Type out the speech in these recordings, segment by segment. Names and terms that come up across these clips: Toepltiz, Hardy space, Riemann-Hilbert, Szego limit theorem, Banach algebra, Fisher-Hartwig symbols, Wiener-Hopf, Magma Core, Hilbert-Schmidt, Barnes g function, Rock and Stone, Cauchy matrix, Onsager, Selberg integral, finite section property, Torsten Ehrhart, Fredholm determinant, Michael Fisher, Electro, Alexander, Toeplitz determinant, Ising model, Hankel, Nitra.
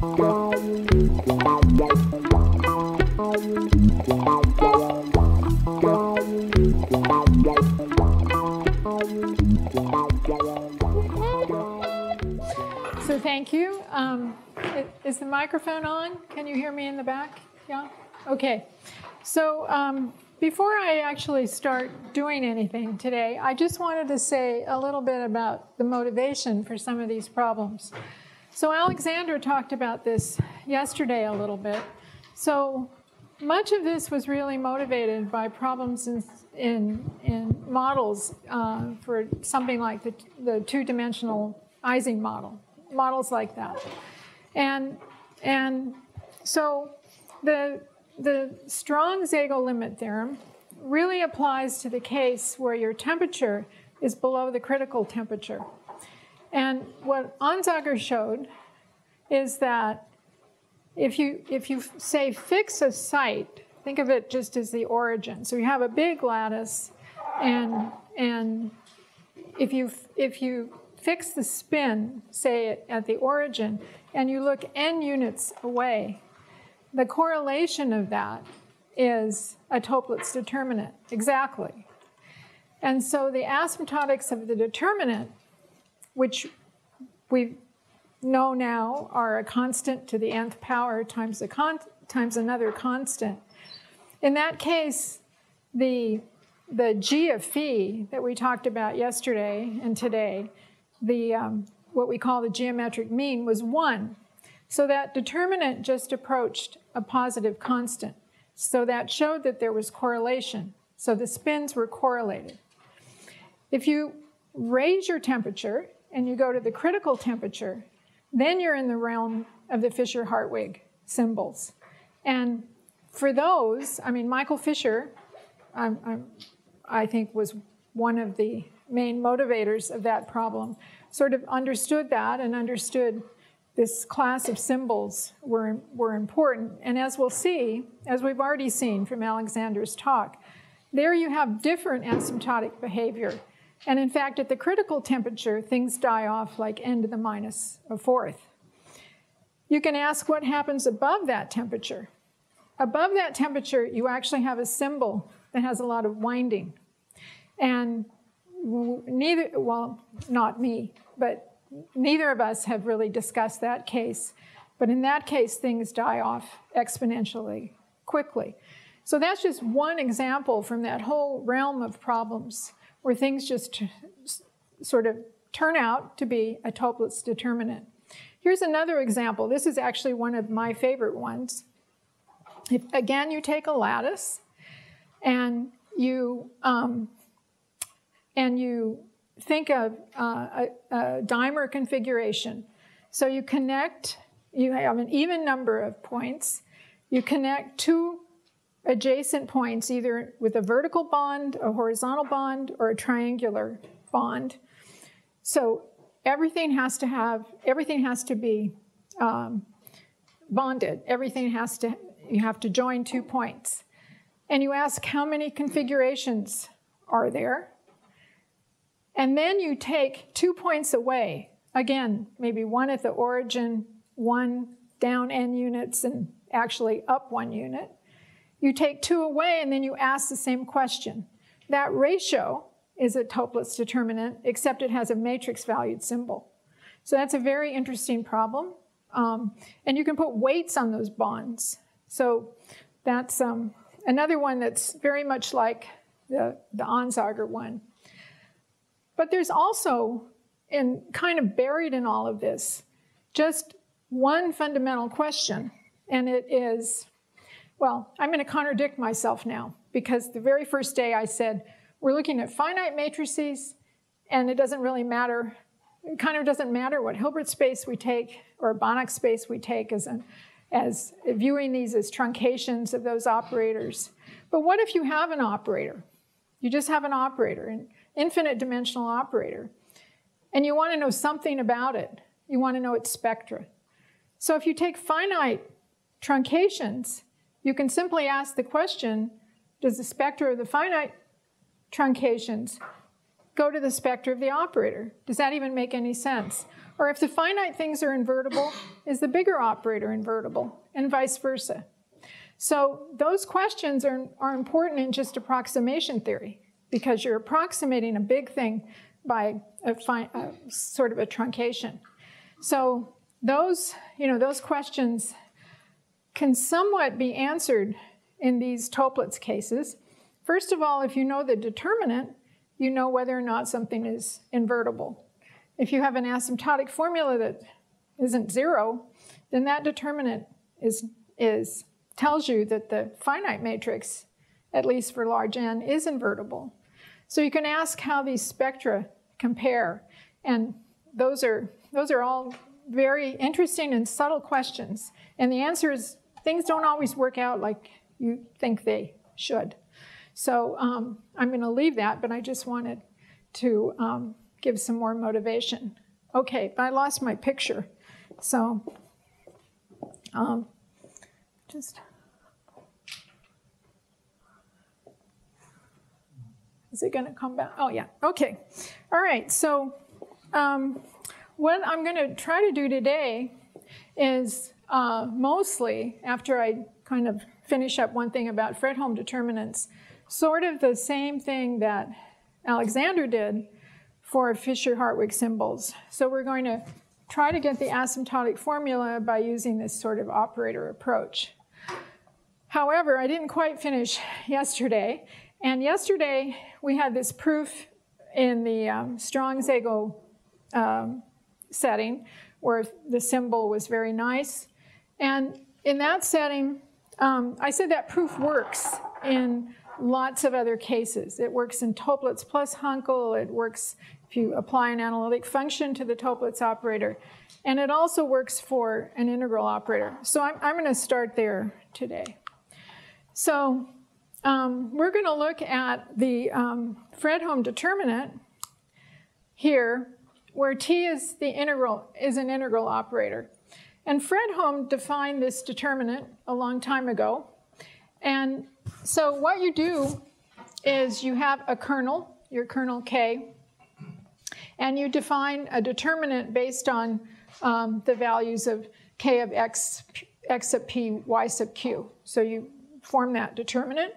So thank you. Is the microphone on? Can you hear me in the back? Yeah? Okay. So before I actually start doing anything today, I just wanted to say a little bit about the motivation for some of these problems. So Alexander talked about this yesterday a little bit. So much of this was really motivated by problems in models for something like the two-dimensional Ising model, models like that. And so the strong Szego limit theorem really applies to the case where your temperature is below the critical temperature. And what Onsager showed is that if you say fix a site, think of it just as the origin. So you have a big lattice, and if you fix the spin, say at the origin, and you look n units away, the correlation of that is a Toeplitz determinant, exactly. And so the asymptotics of the determinant, which we know now are a constant to the nth power times, times another constant. In that case, the g of phi that we talked about yesterday and today, the what we call the geometric mean, was 1. So that determinant just approached a positive constant. So that showed that there was correlation. So the spins were correlated. If you raise your temperature and you go to the critical temperature, then you're in the realm of the Fisher-Hartwig symbols. And for those, I mean, Michael Fisher, I think, was one of the main motivators of that problem, sort of understood that and understood this class of symbols were important. And as we'll see, as we've already seen from Alexander's talk, there you have different asymptotic behavior. And in fact, at the critical temperature, things die off like n to the minus a fourth. You can ask what happens above that temperature. Above that temperature, you actually have a symbol that has a lot of winding. And neither, well, not me, but neither of us have really discussed that case. But in that case, things die off exponentially quickly. So that's just one example from that whole realm of problems where things just sort of turn out to be a Toeplitz determinant. Here's another example. This is actually one of my favorite ones. If, again, you take a lattice and you think of a dimer configuration. So you connect, you have an even number of points. You connect two adjacent points, either with a vertical bond, a horizontal bond, or a triangular bond. So everything has to have, everything has to be bonded. Everything has to, you have to join two points. And you ask how many configurations are there. And then you take 2 points away. Again, maybe one at the origin, one down n units, and actually up 1 unit. You take 2 away, and then you ask the same question. That ratio is a Toeplitz determinant, except it has a matrix-valued symbol. So that's a very interesting problem. And you can put weights on those bonds. So that's another one that's very much like the Onsager one. But there's also, and kind of buried in all of this, just one fundamental question, and it is, well, I'm going to contradict myself now, because the very first day I said, we're looking at finite matrices, and it doesn't really matter, it kind of doesn't matter what Hilbert space we take, or Banach space we take as viewing these as truncations of those operators. But what if you have an operator? You just have an operator, an infinite dimensional operator, and you want to know something about it. You want to know its spectra. So if you take finite truncations, you can simply ask the question, does the spectra of the finite truncations go to the specter of the operator. Does that even make any sense? Or if the finite things are invertible, is the bigger operator invertible? And vice versa. So those questions are important in just approximation theory, because you're approximating a big thing by a sort of a truncation. So those, you know, those questions can somewhat be answered in these Toeplitz cases. First of all, if you know the determinant, you know whether or not something is invertible. If you have an asymptotic formula that isn't zero, then that determinant tells you that the finite matrix, at least for large n, is invertible. So you can ask how these spectra compare, and those are all very interesting and subtle questions. And the answer is things don't always work out like you think they should. So I'm going to leave that, but I just wanted to give some more motivation. Okay, but I lost my picture, so is it going to come back? Oh, yeah. Okay. All right. So what I'm going to try to do today is mostly, after I kind of finish up one thing about Fredholm determinants, sort of the same thing that Alexander did for Fisher-Hartwig symbols. So we're going to try to get the asymptotic formula by using this sort of operator approach. However, I didn't quite finish yesterday. And yesterday, we had this proof in the strong Szego setting, where the symbol was very nice. And in that setting, I said that proof works in lots of other cases. It works in Toeplitz plus Hunkel. It works if you apply an analytic function to the Toeplitz operator. And it also works for an integral operator. So I'm going to start there today. So we're going to look at the Fredholm determinant here, where t is the integral, is an integral operator. And Fredholm defined this determinant a long time ago. And so what you do is you have a kernel, your kernel K, and you define a determinant based on the values of K of X sub P, Y sub Q. So you form that determinant.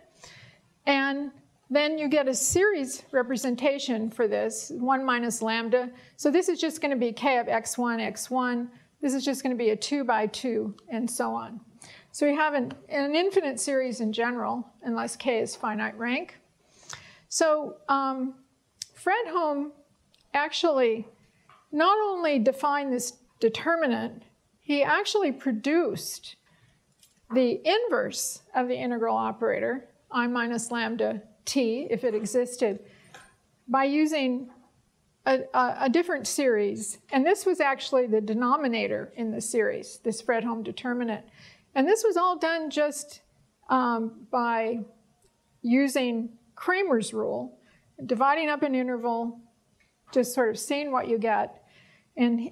And then you get a series representation for this, 1 minus lambda. So this is just going to be K of X1, X1. This is just going to be a 2 by 2, and so on. So you have an infinite series in general, unless K is finite rank. So Fredholm actually not only defined this determinant, he actually produced the inverse of the integral operator, I minus lambda t, if it existed, by using a different series. And this was actually the denominator in the series, this Fredholm determinant. And this was all done just by using Cramer's rule, dividing up an interval, just sort of seeing what you get. And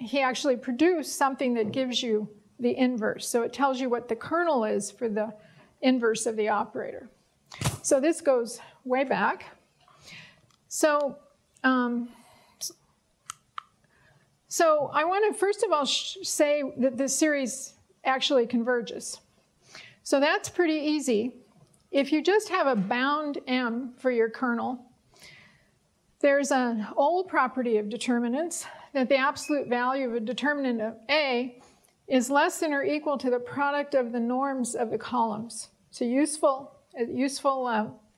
he actually produced something that gives you the inverse. So it tells you what the kernel is for the inverse of the operator. So this goes way back. So, so I want to first of all say that this series actually converges. So that's pretty easy. If you just have a bound M for your kernel, there's an old property of determinants that the absolute value of a determinant of A is less than or equal to the product of the norms of the columns. So useful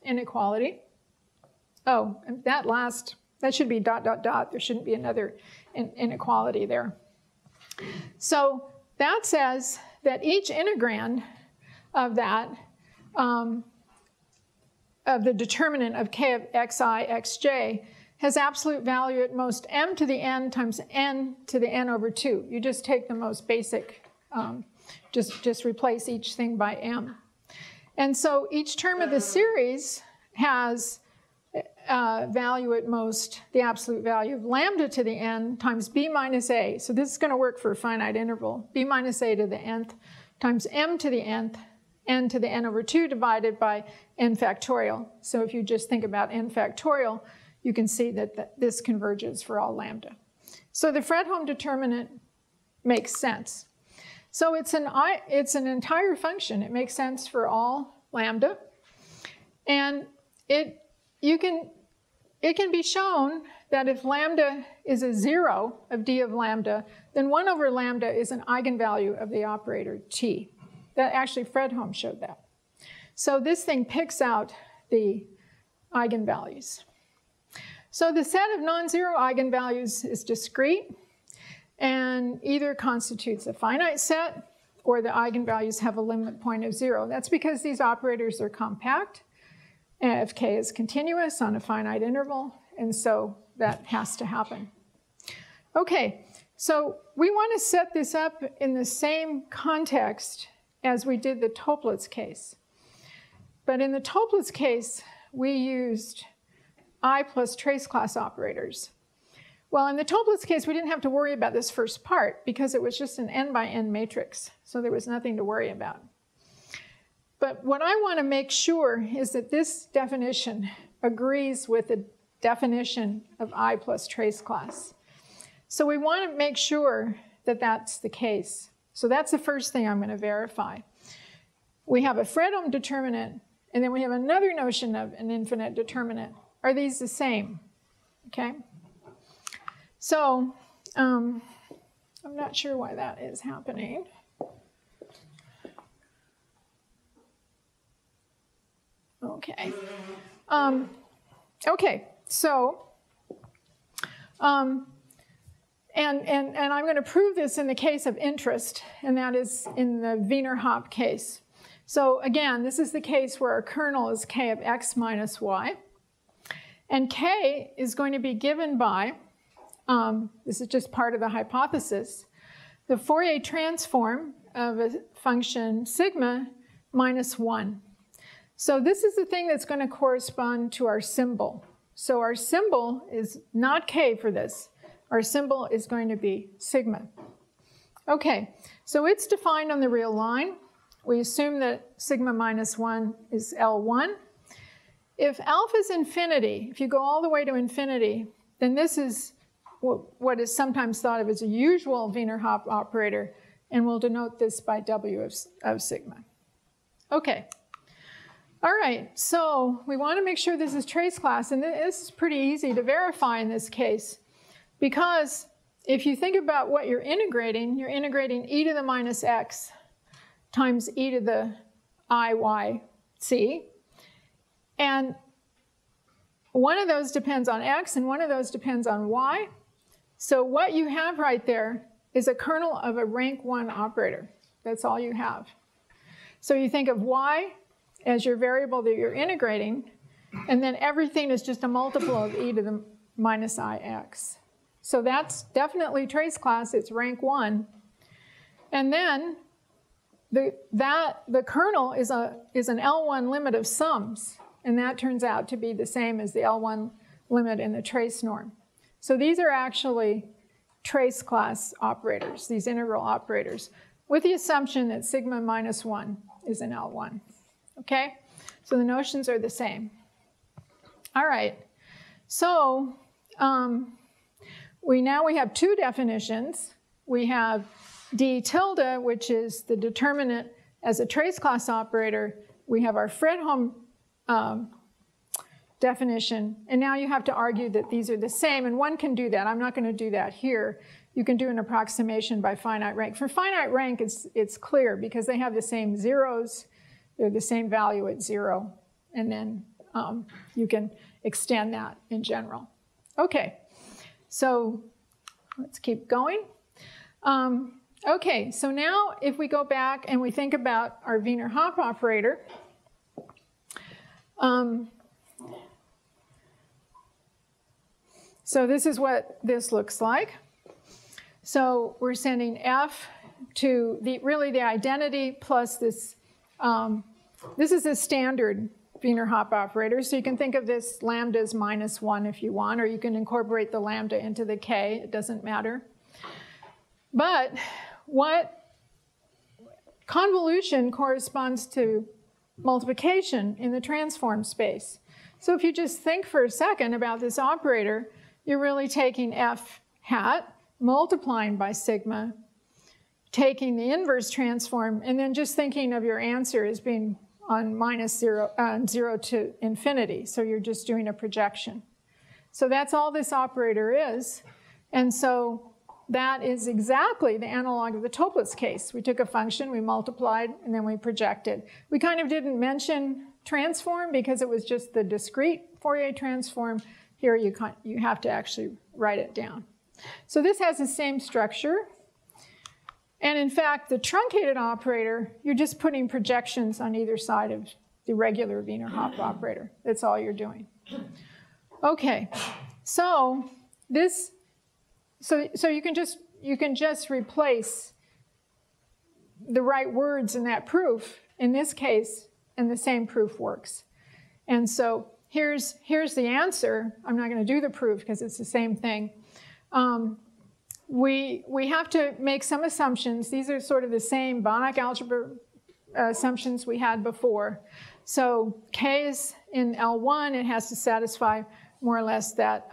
inequality. Oh, and that should be dot, dot, dot. There shouldn't be another inequality there. So that says that each integrand of that, of the determinant of K of xi, xj, has absolute value at most m to the n times n to the n over 2. You just take the most basic, just replace each thing by m. And so each term of the series has value at most the absolute value of lambda to the n times b minus a. So this is going to work for a finite interval. B minus a to the nth times m to the nth, n to the n over 2 divided by n factorial. So if you just think about n factorial, you can see that this converges for all lambda. So the Fredholm determinant makes sense. So it's an entire function. It makes sense for all lambda. And it can be shown that if lambda is a 0 of d of lambda, then 1 over lambda is an eigenvalue of the operator t. That actually Fredholm showed that. So this thing picks out the eigenvalues. So the set of non-zero eigenvalues is discrete and either constitutes a finite set or the eigenvalues have a limit point of 0. That's because these operators are compact if k is continuous on a finite interval, and so that has to happen. Okay, so we want to set this up in the same context as we did the Toeplitz case. But in the Toeplitz case, we used I plus trace class operators. Well, in the Toeplitz case, we didn't have to worry about this first part because it was just an n by n matrix, so there was nothing to worry about. But what I want to make sure is that this definition agrees with the definition of I plus trace class. So we want to make sure that that's the case. So that's the first thing I'm going to verify. We have a Fredholm determinant, and then we have another notion of an infinite determinant. Are these the same? Okay. So I'm not sure why that is happening. Okay. And I'm going to prove this in the case of interest, and that is in the Wiener-Hopf case. So again, this is the case where our kernel is k of x minus y. And k is going to be given by, this is just part of the hypothesis, the Fourier transform of a function sigma minus 1. So this is the thing that's going to correspond to our symbol. So our symbol is not k for this. Our symbol is going to be sigma. Okay, so it's defined on the real line. We assume that sigma minus 1 is L1. If alpha is infinity, if you go all the way to infinity, then this is what is sometimes thought of as a usual Wiener-Hopf operator, and we'll denote this by W of sigma. Okay, all right, so we want to make sure this is trace class, and this is pretty easy to verify in this case, because if you think about what you're integrating e to the minus x times e to the IYC, and one of those depends on x and one of those depends on y. So what you have right there is a kernel of a rank 1 operator. That's all you have. So you think of y as your variable that you're integrating, and then everything is just a multiple of e to the minus ix. So that's definitely trace class. It's rank 1. And then the kernel is an L1 limit of sums. And that turns out to be the same as the L1 limit in the trace norm. So these are actually trace class operators, these integral operators, with the assumption that sigma minus 1 is an L1. Okay? So the notions are the same. All right. So we have two definitions. We have d tilde, which is the determinant as a trace class operator. We have our Fredholm definition, and now you have to argue that these are the same, and one can do that. I'm not going to do that here. You can do an approximation by finite rank. For finite rank, it's clear because they have the same zeros, they're the same value at 0, and then you can extend that in general. Okay, so let's keep going. Okay, so now if we go back and we think about our Wiener-Hopf operator, so this is what this looks like. So we're sending f to really the identity plus this. This is a standard Wiener-Hopf operator. So you can think of this lambda as minus 1 if you want, or you can incorporate the lambda into the k. It doesn't matter. But what convolution corresponds to multiplication in the transform space. So if you just think for a second about this operator, you're really taking f hat, multiplying by sigma, taking the inverse transform, and then just thinking of your answer as being on zero to infinity. So you're just doing a projection. So that's all this operator is. And so that is exactly the analog of the Toeplitz case. We took a function, we multiplied, and then we projected. We kind of didn't mention transform because it was just the discrete Fourier transform. Here you have to actually write it down. So this has the same structure. And in fact, the truncated operator, you're just putting projections on either side of the regular Wiener-Hopf operator. That's all you're doing. Okay, so this, so you can just replace the right words in that proof in this case, and the same proof works. And so here's the answer. I'm not going to do the proof because it's the same thing. We have to make some assumptions. These are sort of the same Banach algebra assumptions we had before. So K is in L1. It has to satisfy more or less that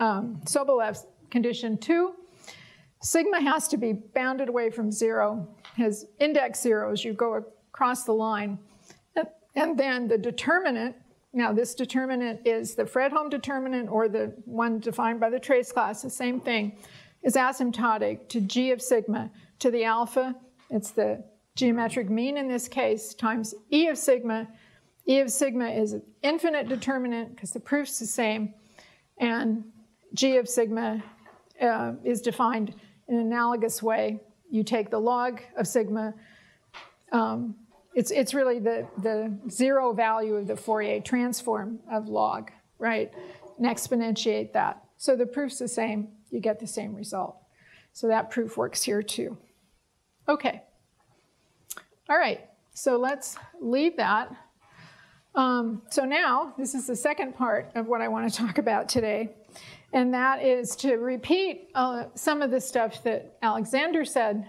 Sobolev condition 2. Sigma has to be bounded away from 0, has index 0 as you go across the line. And then the determinant, now this determinant is the Fredholm determinant or the one defined by the trace class, the same thing, is asymptotic to G of sigma to the alpha, it's the geometric mean in this case, times E of sigma. E of sigma is an infinite determinant because the proof's the same, and G of sigma is defined in an analogous way. You take the log of sigma, It's really the zero value of the Fourier transform of log, right? And exponentiate that. So the proof's the same. You get the same result. So that proof works here too. Okay. All right. So let's leave that. So now this is the second part of what I want to talk about today. And that is to repeat some of the stuff that Alexander said.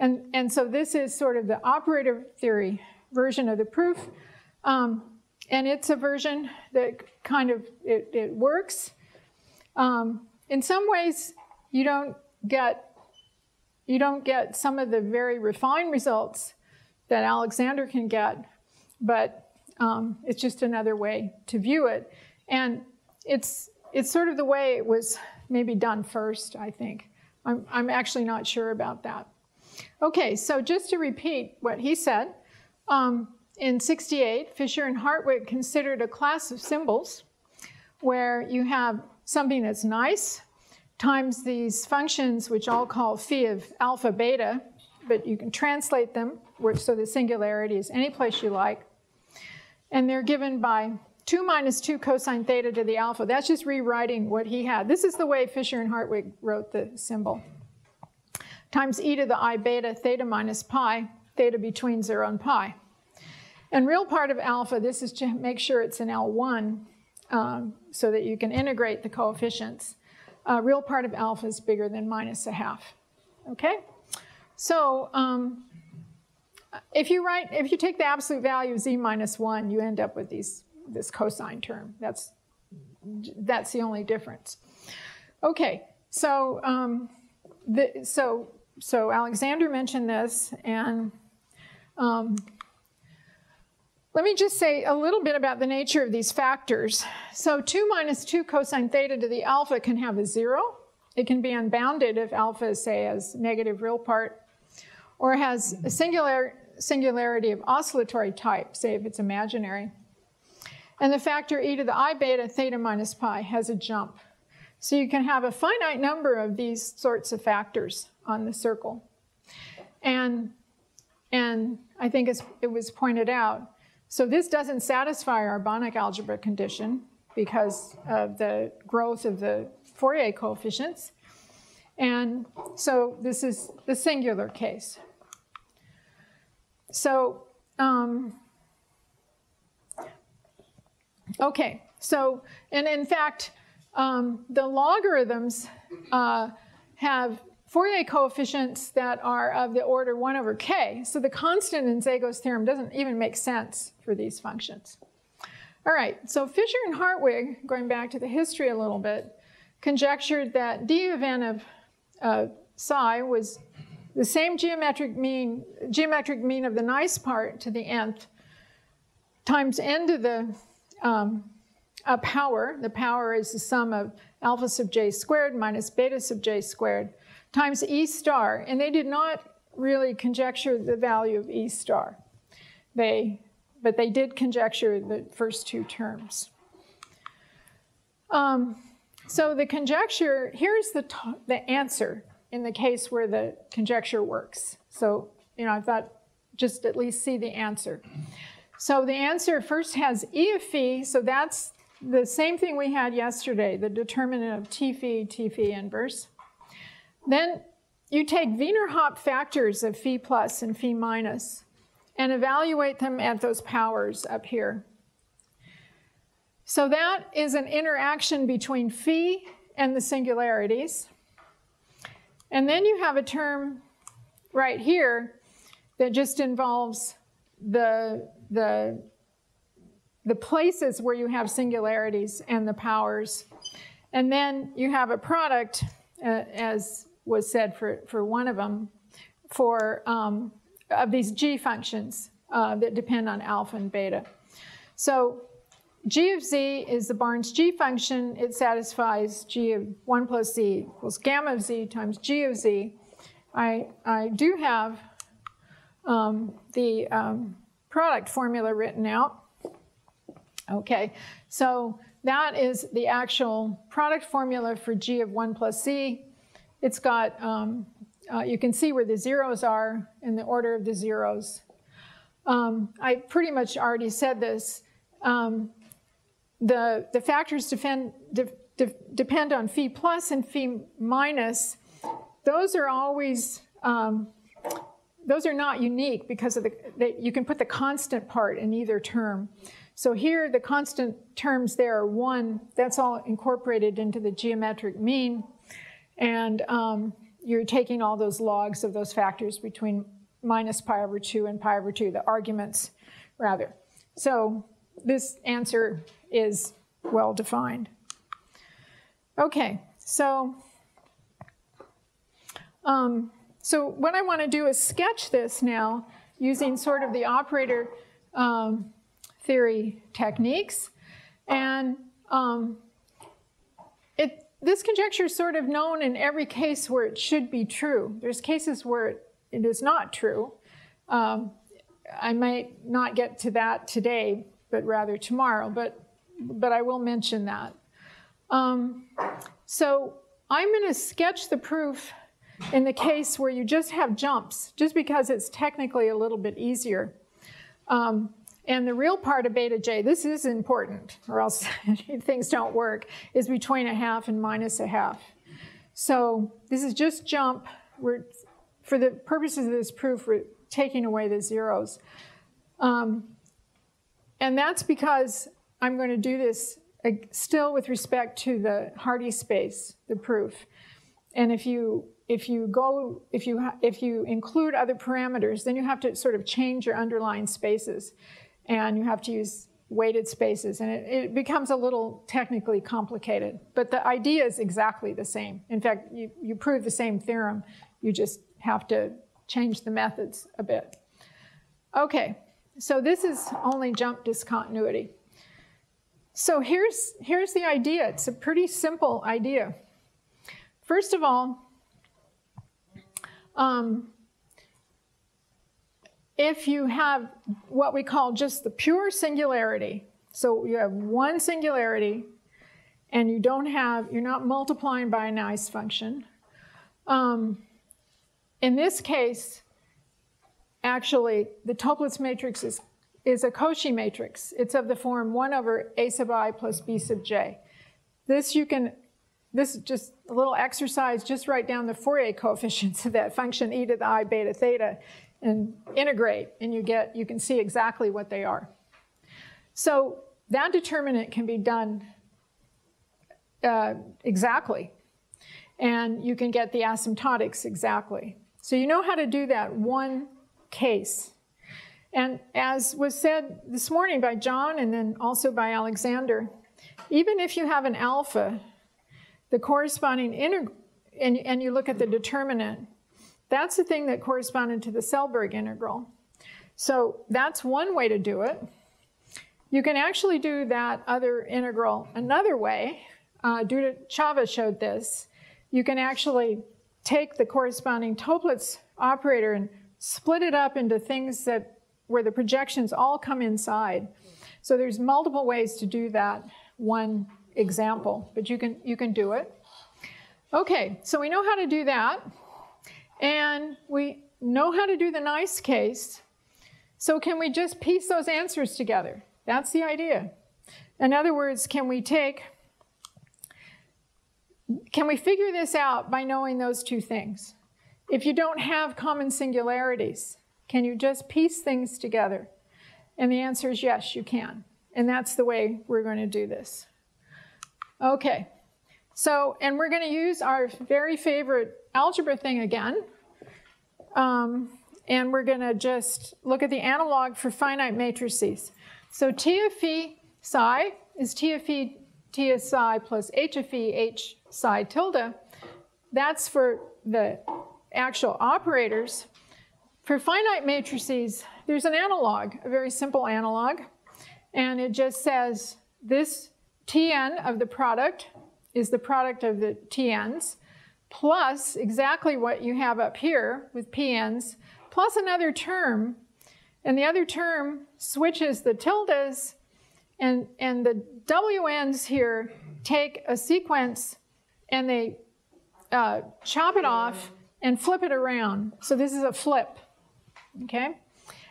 And so this is sort of the operator theory version of the proof. And it's a version that kind of, it works. In some ways, you don't get some of the very refined results that Alexander can get, but it's just another way to view it. And it's sort of the way it was maybe done first, I think. I'm actually not sure about that. Okay, so just to repeat what he said, in 1968, Fisher and Hartwig considered a class of symbols where you have something that's nice times these functions, which I'll call phi of alpha beta, but you can translate them, so the singularity is any place you like. And they're given by 2 minus 2 cosine theta to the alpha. That's just rewriting what he had. This is the way Fisher and Hartwig wrote the symbol. Times e to the I beta, theta minus pi, theta between 0 and pi. And real part of alpha, this is to make sure it's in L1 so that you can integrate the coefficients. Real part of alpha is bigger than minus a half. Okay? So if you take the absolute value of z minus 1, you end up with this cosine term. That's the only difference. Okay, so So Alexander mentioned this, and let me just say a little bit about the nature of these factors. So 2 minus 2 cosine theta to the alpha can have a 0. It can be unbounded if alpha, say, has negative real part, or has a singularity of oscillatory type, say if it's imaginary. And the factor e to the I beta theta minus pi has a jump. So you can have a finite number of these sorts of factors on the circle. And I think as it was pointed out, so this doesn't satisfy our Banach algebra condition because of the growth of the Fourier coefficients. And so this is the singular case. So, okay, so, and in fact, the logarithms have Fourier coefficients that are of the order 1 over k. So the constant in Szego's theorem doesn't even make sense for these functions. All right, so Fisher and Hartwig, going back to the history a little bit, conjectured that d of n of psi was the same geometric mean of the nice part to the nth times n to the power. The power is the sum of alpha sub j squared minus beta sub j squared times e star. And they did not really conjecture the value of e star. But they did conjecture the first two terms. So the conjecture, here's the answer in the case where the conjecture works. So, you know, I thought just at least see the answer. So the answer first has E of phi, so that's the same thing we had yesterday, the determinant of T phi inverse. Then you take Wiener-Hopf factors of phi plus and phi minus and evaluate them at those powers up here. So that is an interaction between phi and the singularities. And then you have a term right here that just involves the places where you have singularities and the powers. And then you have a product, as was said for one of them, for of these g functions that depend on alpha and beta. So g of z is the Barnes g function. It satisfies g of 1 plus z equals gamma of z times g of z. I do have the product formula written out. Okay, so that is the actual product formula for g of 1 plus z. It's got, you can see where the zeros are and the order of the zeros. I pretty much already said this. The factors depend on phi plus and phi minus. Those are always, those are not unique because of you can put the constant part in either term. So here the constant terms there are 1. That's all incorporated into the geometric mean. And you're taking all those logs of those factors between minus pi over 2 and pi over 2, the arguments rather. So this answer is well defined. Okay, so what I want to do is sketch this now using sort of the operator theory techniques. And this conjecture is sort of known in every case where it should be true. There's cases where it is not true. I might not get to that today, but rather tomorrow, but I will mention that. So I'm going to sketch the proof in the case where you just have jumps, just because it's technically a little bit easier. And the real part of beta j, this is important, or else things don't work, is between 1/2 and minus 1/2. So this is just jump. For the purposes of this proof, we're taking away the zeros. And that's because I'm going to do this still with respect to the Hardy space, the proof. And if you include other parameters, then you have to sort of change your underlying spaces, and you have to use weighted spaces, and it becomes a little technically complicated. But the idea is exactly the same. In fact, you prove the same theorem. You just have to change the methods a bit. Okay. So this is only jump discontinuity. So here's the idea. It's a pretty simple idea. First of all, if you have what we call just the pure singularity, so you have one singularity and you don't have, you're not multiplying by a nice function. In this case, actually, the Toeplitz matrix is a Cauchy matrix. It's of the form 1 over a sub I plus b sub j. This is just a little exercise, just write down the Fourier coefficients of that function e to the I beta theta and integrate, and you can see exactly what they are. So that determinant can be done exactly, and you can get the asymptotics exactly. So you know how to do that one case. And as was said this morning by John and then also by Alexander, even if you have an alpha, the corresponding integral, and you look at the determinant, that's the thing that corresponded to the Selberg integral. So that's one way to do it. You can actually do that other integral another way. Chava showed this. You can actually take the corresponding Toeplitz operator and split it up into things that where the projections all come inside. So there's multiple ways to do that one example, but you can do it. Okay, so we know how to do that, and we know how to do the nice case. So can we just piece those answers together? That's the idea. In other words, can we figure this out by knowing those two things? If you don't have common singularities, can you just piece things together? And the answer is yes, you can. And that's the way we're going to do this. Okay, so, and we're going to use our very favorite algebra thing again. And we're going to just look at the analog for finite matrices. So T of phi psi is T of phi T of psi plus H of phi H psi tilde. That's for the actual operators. For finite matrices, there's an analog, a very simple analog. And it just says this Tn of the product is the product of the Tn's plus exactly what you have up here with Pn's plus another term. And the other term switches the tildes, and the Wn's here take a sequence and they chop it off and flip it around. So this is a flip, okay?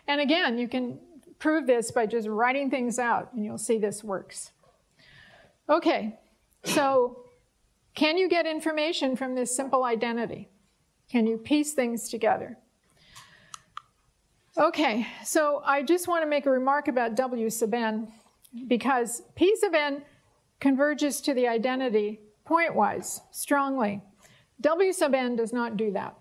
And again, you can prove this by just writing things out, and you'll see this works. Okay, so can you get information from this simple identity? Can you piece things together? Okay, so I just want to make a remark about W sub n, because P sub n converges to the identity pointwise, strongly. W sub n does not do that.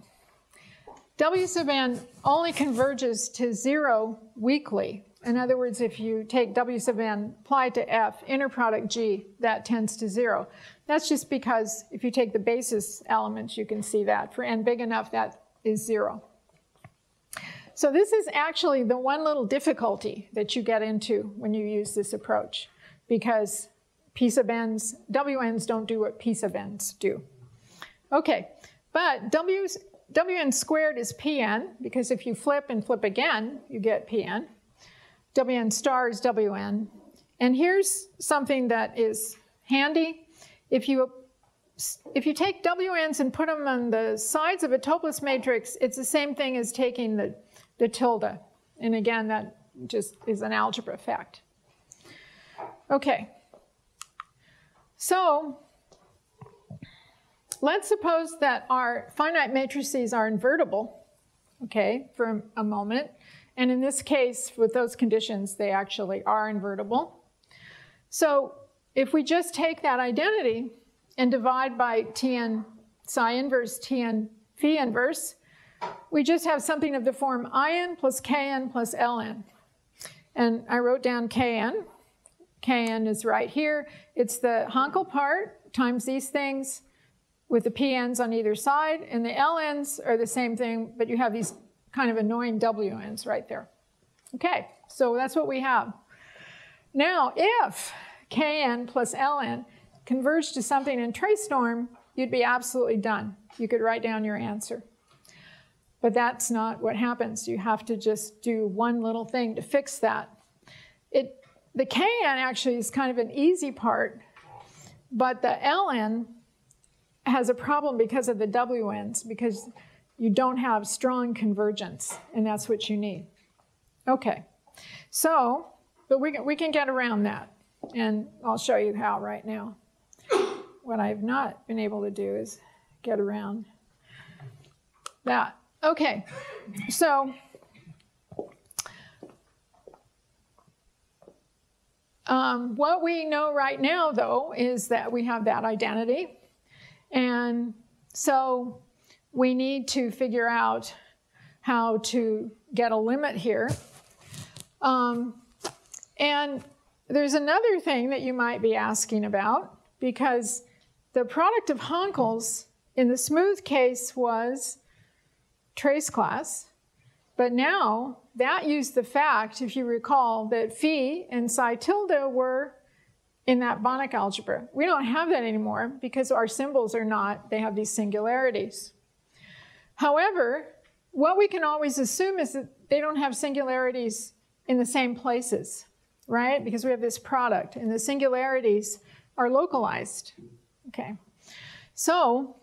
W sub n only converges to zero weakly. In other words, if you take W sub n, apply it to F, inner product G, that tends to zero. That's just because if you take the basis elements, you can see that. For n big enough, that is zero. So this is actually the one little difficulty that you get into when you use this approach, because P sub n's, Wn's don't do what P sub n's do. Okay, but Wn squared is Pn, because if you flip and flip again, you get Pn. Wn star is Wn. And here's something that is handy. If you take Wn's and put them on the sides of a Toeplitz matrix, it's the same thing as taking the tilde. And again, that just is an algebra fact. Okay. So let's suppose that our finite matrices are invertible, okay, for a moment. And in this case, with those conditions, they actually are invertible. So if we just take that identity and divide by Tn psi inverse, Tn phi inverse, we just have something of the form In plus Kn plus Ln. And I wrote down Kn. Kn is right here. It's the Hankel part times these things with the Pn's on either side. And the Ln's are the same thing, but you have these kind of annoying Wn's right there. Okay, so that's what we have. Now, if Kn plus Ln converge to something in trace norm, you'd be absolutely done. You could write down your answer. But that's not what happens. You have to just do one little thing to fix that. The Kn actually is kind of an easy part, but the Ln has a problem because of the Wn's, because you don't have strong convergence, and that's what you need. Okay, so, but we can get around that, and I'll show you how right now. What I've not been able to do is get around that. Okay, so what we know right now, though, is that we have that identity. And so we need to figure out how to get a limit here. And there's another thing that you might be asking about, because the product of Hankel's in the smooth case was trace class, but now that used the fact, if you recall, that phi and psi tilde were in that Banach algebra. We don't have that anymore because our symbols are not, they have these singularities. However, what we can always assume is that they don't have singularities in the same places, right? Because we have this product and the singularities are localized, okay? So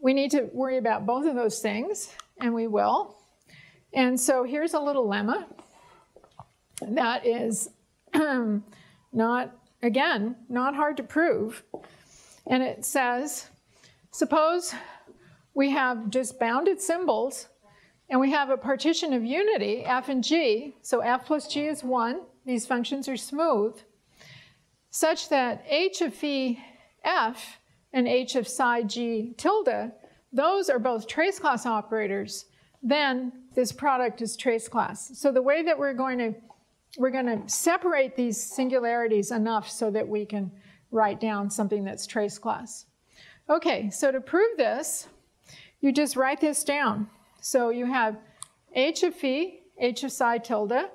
we need to worry about both of those things, and we will. And so here's a little lemma that is not, again, not hard to prove. And it says, suppose we have just bounded symbols and we have a partition of unity, f and g, so f plus g is 1, these functions are smooth, such that h of phi f and h of psi g tilde, those are both trace class operators, then this product is trace class. So the way that we're going to separate these singularities enough so that we can write down something that's trace class. Okay, so to prove this, you just write this down. So you have h of phi, h of psi tilde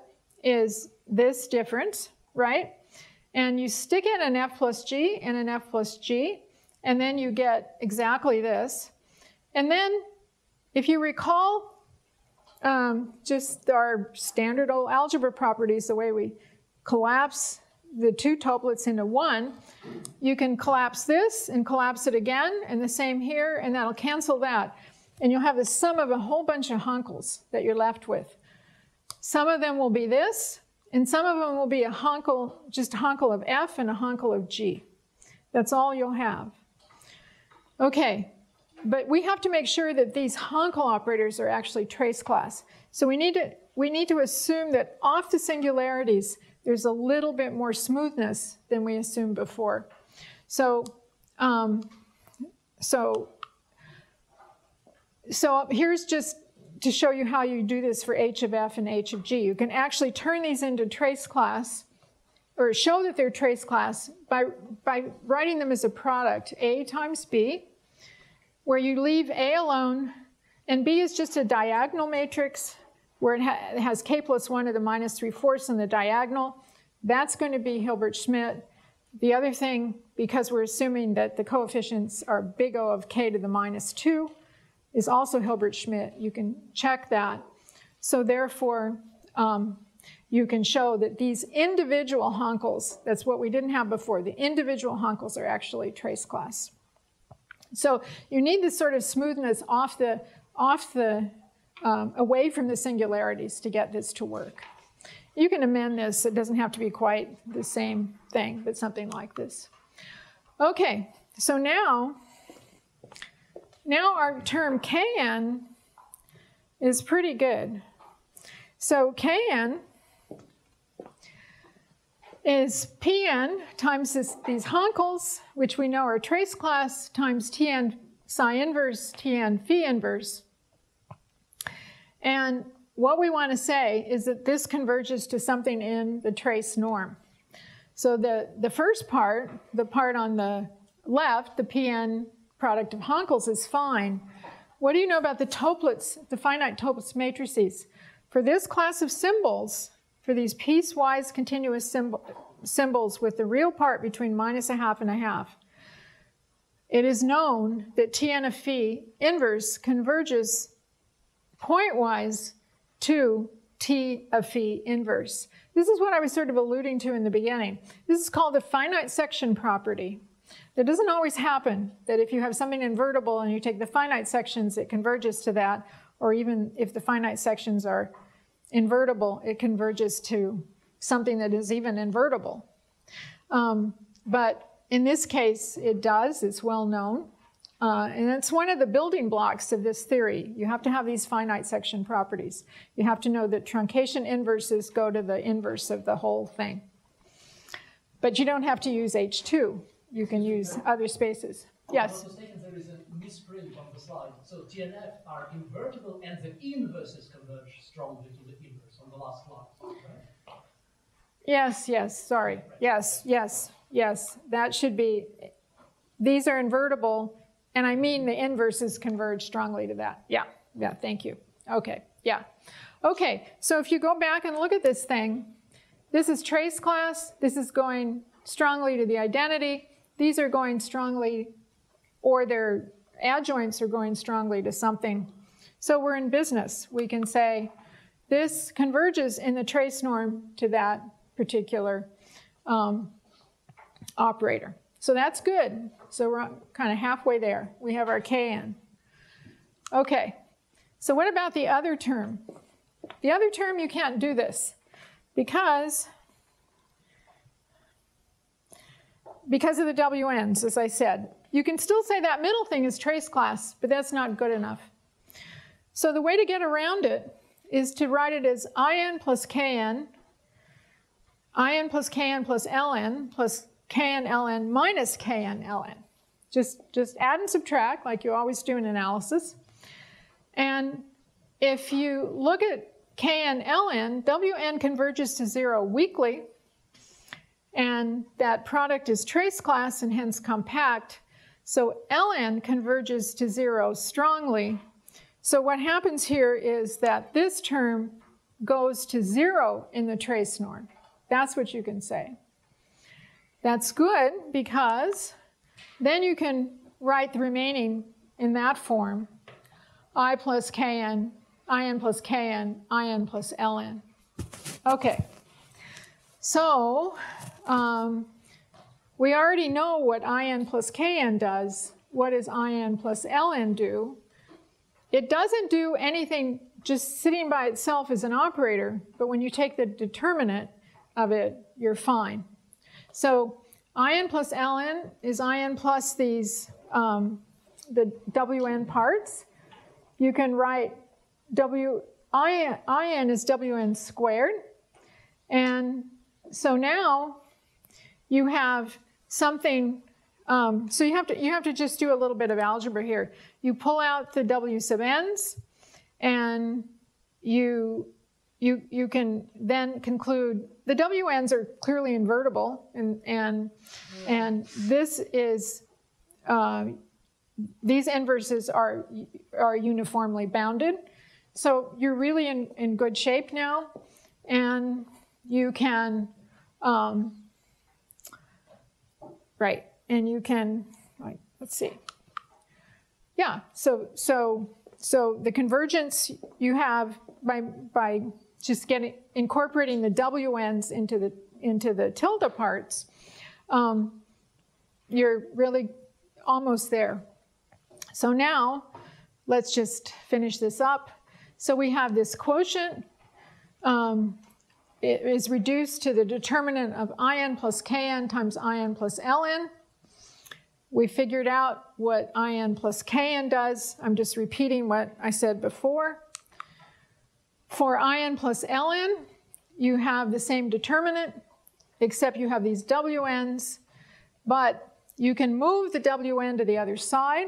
is this difference, right? And you stick in an f plus g and an f plus g, and then you get exactly this. And then, if you recall, just our standard old algebra properties, the way we collapse the two Toeplitz into one, you can collapse this and collapse it again, and the same here, and that'll cancel that. And you'll have the sum of a whole bunch of Hankels that you're left with. Some of them will be this, and some of them will be a Hankel, just a Hankel of f and a Hankel of g. That's all you'll have. Okay, but we have to make sure that these Hankel operators are actually trace class. So we need to assume that off the singularities, there's a little bit more smoothness than we assumed before. So, So here's just to show you how you do this for h of f and h of g. You can actually turn these into trace class, or show that they're trace class by writing them as a product, a times b, where you leave a alone, and b is just a diagonal matrix where it has k plus 1 to the minus 3/4 in the diagonal. That's going to be Hilbert-Schmidt. The other thing, because we're assuming that the coefficients are big O of k to the minus 2, is also Hilbert-Schmidt. You can check that. So therefore, you can show that these individual Hankels, that's what we didn't have before, the individual Hankels are actually trace class. So you need this sort of smoothness away from the singularities to get this to work. You can amend this. It doesn't have to be quite the same thing, but something like this. Okay, so now our term Kn is pretty good. So Kn is Pn times these Hankels, which we know are trace class, times Tn psi inverse, Tn phi inverse. And what we want to say is that this converges to something in the trace norm. So the first part, the part on the left, the Pn product of Hankels is fine. What do you know about the Toeplitz, the finite Toeplitz matrices? For this class of symbols, for these piecewise continuous symbols with the real part between -0.5 and 0.5, it is known that Tn of phi inverse converges pointwise to T of phi inverse. This is what I was sort of alluding to in the beginning. This is called the finite section property. That doesn't always happen, that if you have something invertible and you take the finite sections, it converges to that, or even if the finite sections are invertible, it converges to something that is even invertible. But in this case, it does. It's well known. And it's one of the building blocks of this theory. You have to have these finite section properties. You have to know that truncation inverses go to the inverse of the whole thing. But you don't have to use H2. You can use other spaces. Yes? I'm not mistaken, there is a misprint on the slide. So TNF are invertible and the inverses converge strongly to the inverse. on the last slide, right? Yes, yes, sorry. Yes, yes, yes. That should be, these are invertible, and I mean the inverses converge strongly to that. Yeah, yeah, thank you. Okay, yeah. Okay, so if you go back and look at this thing, this is trace class, this is going strongly to the identity, these are going strongly, or their adjoints are going strongly to something. So we're in business. We can say this converges in the trace norm to that particular operator. So that's good. So we're kind of halfway there. We have our k in. Okay, so what about the other term? The other term, you can't do this because of the WNs, as I said. You can still say that middle thing is trace class, but that's not good enough. So the way to get around it is to write it as in plus kn plus ln plus knln minus knln. Just add and subtract like you always do in analysis. And if you look at knln, wn converges to 0 weakly, and that product is trace class and hence compact. So ln converges to 0 strongly. So what happens here is that this term goes to 0 in the trace norm. That's what you can say. That's good because then you can write the remaining in that form, in plus kn, in plus ln. Okay, so we already know what in plus kn does. What does in plus ln do? It doesn't do anything just sitting by itself as an operator, but when you take the determinant of it, you're fine. So in plus ln is in plus these, the wn parts. You can write in is wn squared. And so now you have something. So you have to just do a little bit of algebra here. You pull out the w sub n's, and you can then conclude the wn's are clearly invertible, and this is these inverses are uniformly bounded. So you're really in good shape now, and you can right. And you can, like, let's see. Yeah, so the convergence you have by just incorporating the WNs into the tilde parts, you're really almost there. So now let's just finish this up. So we have this quotient. It is reduced to the determinant of in plus kn times in plus ln. We figured out what in plus kn does. I'm just repeating what I said before. For in plus ln, you have the same determinant, except you have these wn's, but you can move the wn to the other side,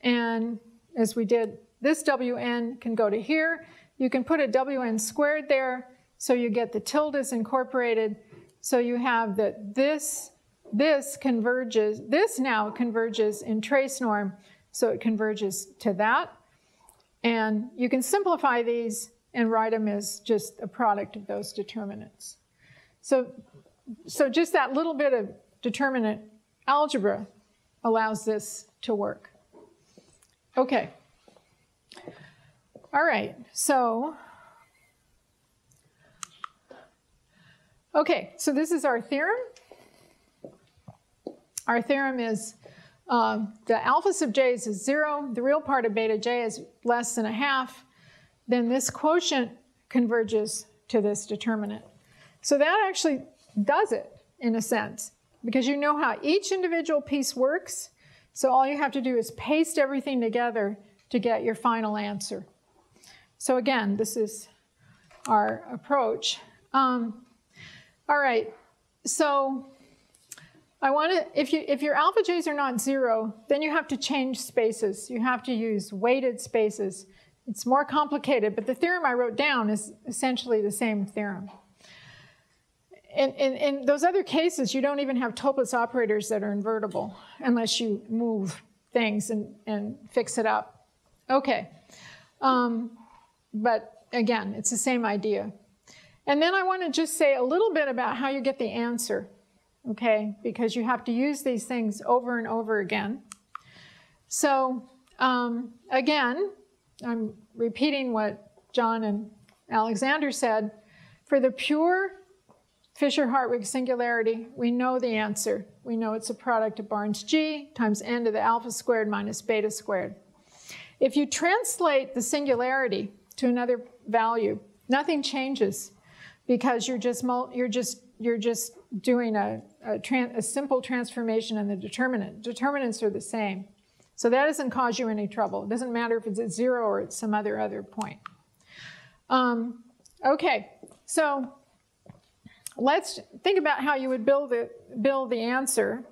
and as we did, this wn can go to here. You can put a wn squared there, so you get the tildes incorporated, so you have that this now converges in trace norm, so it converges to that. And you can simplify these and write them as just a product of those determinants. So just that little bit of determinant algebra allows this to work. Okay. All right, so, okay, so this is our theorem. Our theorem is the alpha sub j is 0, the real part of beta j is less than 1/2, then this quotient converges to this determinant. So that actually does it, in a sense, because you know how each individual piece works, so all you have to do is paste everything together to get your final answer. So again, this is our approach. All right, so I want to, if your alpha j's are not 0, then you have to change spaces. You have to use weighted spaces. It's more complicated, but the theorem I wrote down is essentially the same theorem. In those other cases, you don't even have Toeplitz operators that are invertible unless you move things and fix it up. Okay, but again, it's the same idea. And then I want to just say a little bit about how you get the answer, okay? Because you have to use these things over and over again. So again, I'm repeating what John and Alexander said. For the pure Fisher-Hartwig singularity, we know the answer. We know it's a product of Barnes g times n to the alpha squared minus beta squared. If you translate the singularity to another value, nothing changes because you're just doing a simple transformation in the determinant. Determinants are the same. So that doesn't cause you any trouble. It doesn't matter if it's at zero or at some other point. Okay, so let's think about how you would build the answer.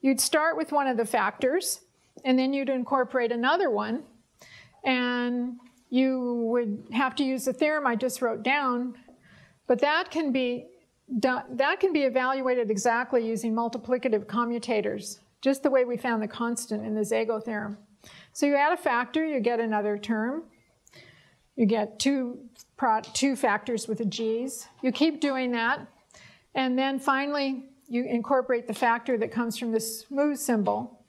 You'd start with one of the factors, and then you'd incorporate another one, and you would have to use the theorem I just wrote down, but that can be done, that can be evaluated exactly using multiplicative commutators, just the way we found the constant in the Szego theorem. So you add a factor, you get another term. You get two factors with the g's. You keep doing that. And then finally, you incorporate the factor that comes from the smooth symbol.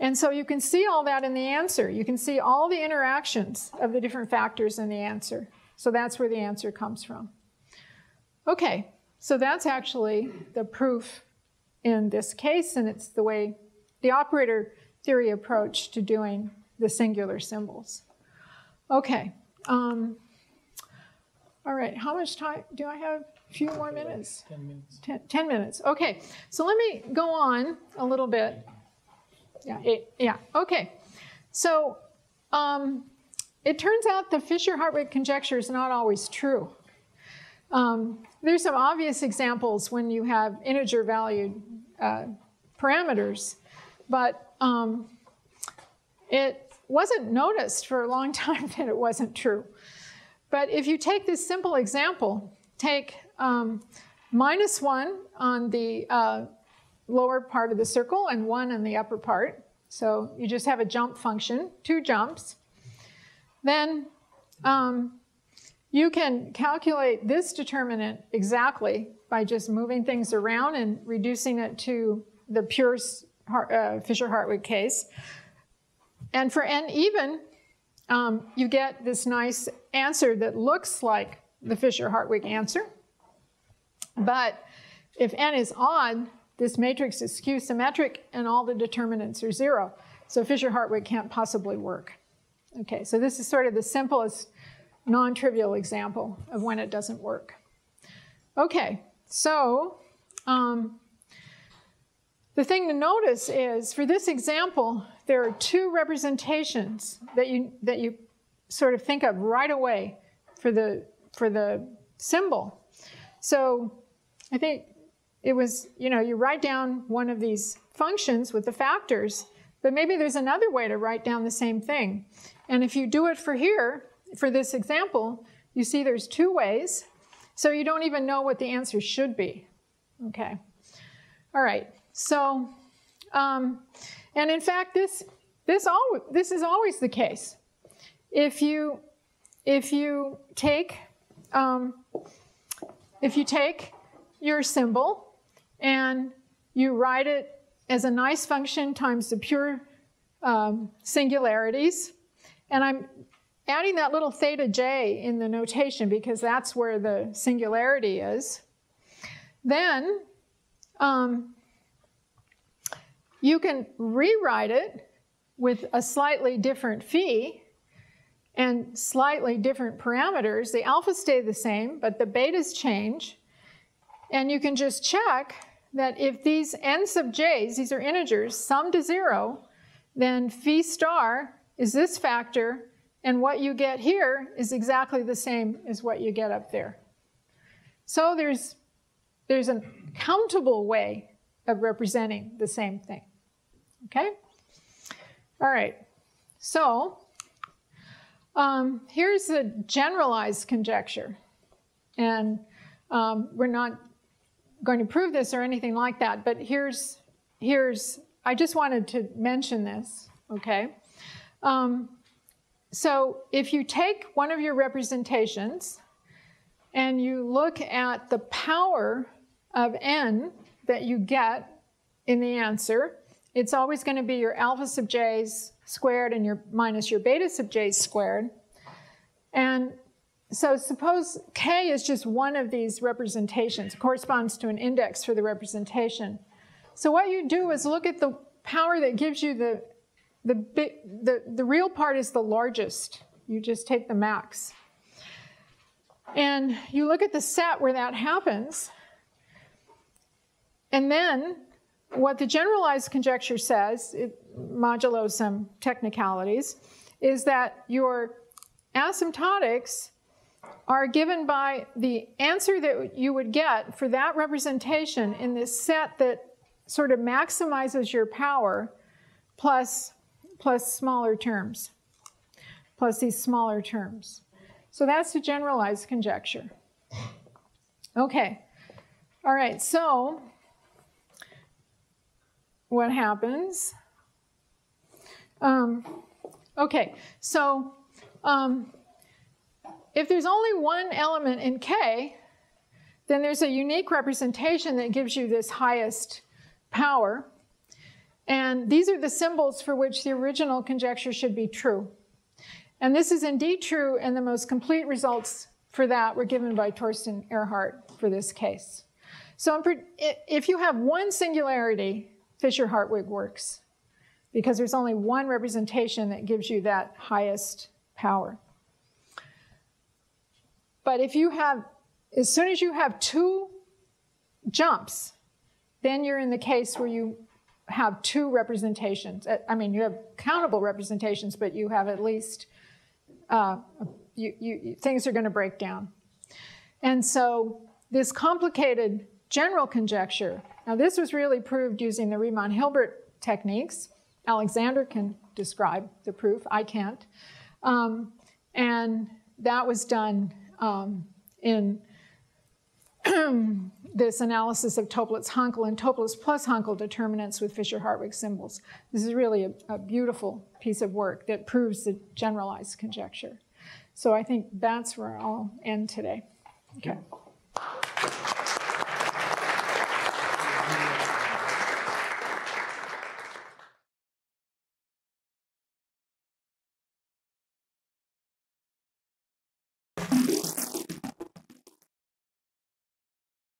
And so you can see all that in the answer. You can see all the interactions of the different factors in the answer. So that's where the answer comes from. Okay, so that's actually the proof in this case, and it's the way the operator theory approach to doing the singular symbols. Okay, all right, how much time do I have? A few more minutes? 10 minutes. 10 minutes, okay. So let me go on a little bit. Yeah, okay. So it turns out the Fisher-Hartwig conjecture is not always true. There's some obvious examples when you have integer-valued parameters, but it wasn't noticed for a long time that it wasn't true. But if you take this simple example, take minus 1 on the lower part of the circle and 1 on the upper part. So you just have a jump function, two jumps. Then you can calculate this determinant exactly by just moving things around and reducing it to the pure Fisher-Hartwig case. And for n even, you get this nice answer that looks like the Fisher-Hartwig answer. But if n is odd, this matrix is skew symmetric and all the determinants are zero. So Fisher-Hartwig can't possibly work. Okay, so this is sort of the simplest non-trivial example of when it doesn't work. Okay, so the thing to notice is for this example, there are two representations that you sort of think of right away for the symbol. So I think it was, you know, you write down one of these functions with the factors, but maybe there's another way to write down the same thing. And if you do it for here, for this example, you see there's two ways, so you don't even know what the answer should be. Okay. All right. So, and in fact, this is always the case. If you take your symbol and you write it as a nice function times the pure singularities, and I'm adding that little theta j in the notation because that's where the singularity is, then you can rewrite it with a slightly different phi and slightly different parameters. The alphas stay the same, but the betas change. And you can just check that if these n sub j's, these are integers, sum to zero, then phi star is this factor, and what you get here is exactly the same as what you get up there. So there's a countable way of representing the same thing, okay? All right, so Here's a generalized conjecture. And we're not going to prove this or anything like that, but here's I just wanted to mention this, okay? So if you take one of your representations and you look at the power of n that you get in the answer, it's always going to be your alpha sub j's squared and your minus your beta sub j's squared. And so suppose k is just one of these representations, corresponds to an index for the representation. So what you do is look at the power that gives you the real part is the largest. You just take the max. And you look at the set where that happens. And then what the generalized conjecture says, modulo some technicalities, is that your asymptotics are given by the answer that you would get for that representation in this set that sort of maximizes your power plus smaller terms, plus these smaller terms. So that's the generalized conjecture. Okay, all right, so what happens? Okay, so if there's only one element in K, then there's a unique representation that gives you this highest power. And these are the symbols for which the original conjecture should be true. And this is indeed true, and the most complete results for that were given by Torsten Ehrhart for this case. So if you have one singularity, Fisher-Hartwig works, because there's only one representation that gives you that highest power. But if you have, as soon as you have two jumps, then you're in the case where you have two representations. I mean, you have countable representations, but you have at least, things are going to break down. And so this complicated general conjecture, now this was really proved using the Riemann-Hilbert techniques. Alexander can describe the proof, I can't. And that was done in this analysis of Toeplitz-Hankel and Toeplitz plus Hankel determinants with Fisher-Hartwig symbols. This is really a beautiful piece of work that proves the generalized conjecture. So I think that's where I'll end today. Okay.